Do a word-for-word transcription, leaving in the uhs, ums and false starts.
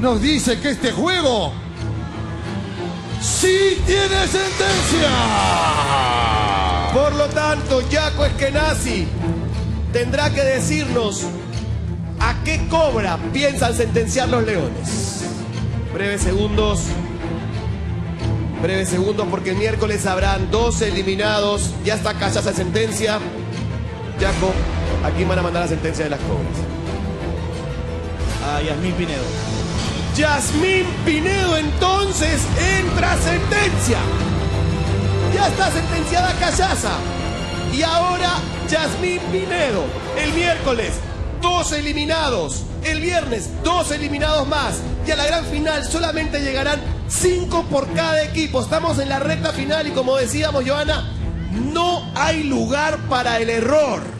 nos dice que este juego sí tiene sentencia. Por lo tanto, Yaco Eskenazi tendrá que decirnos a qué cobra piensan sentenciar los leones. Breves segundos. Breves segundos porque el miércoles habrán doce eliminados. Ya está Cachaza de sentencia. Yaco, aquí van a mandar la sentencia de las cobras. A Jazmín Pinedo. Jazmín Pinedo entonces entra a sentencia. Ya está sentenciada Cachaza. Y ahora Jazmín Pinedo. El miércoles, dos eliminados. El viernes, dos eliminados más. Y a la gran final solamente llegarán cinco por cada equipo. Estamos en la recta final y, como decíamos, Joana, no hay lugar para el error.